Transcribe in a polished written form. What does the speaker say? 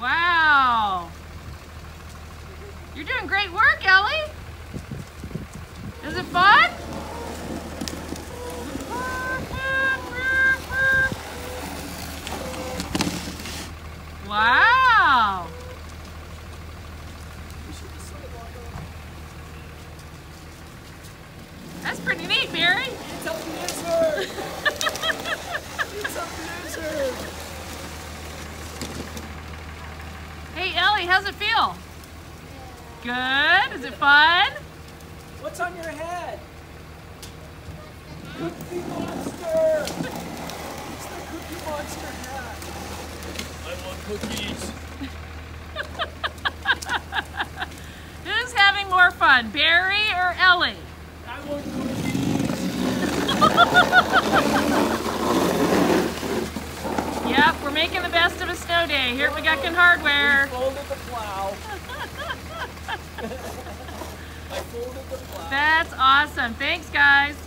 Wow. You're doing great work, Ellie. Is it fun? Wow. That's pretty neat, Mary. It's a blizzard. It's a blizzard. Hey, Ellie, how's it feel? Good? Is it fun? What's on your head? Cookie Monster! It's the Cookie Monster hat. I want cookies. Who's having more fun, Barry or Ellie? I want cookies. Yep, we're making the best of a snow day here at McGuckin Hardware. We folded the plow. I folded the plow. That's awesome. Thanks, guys.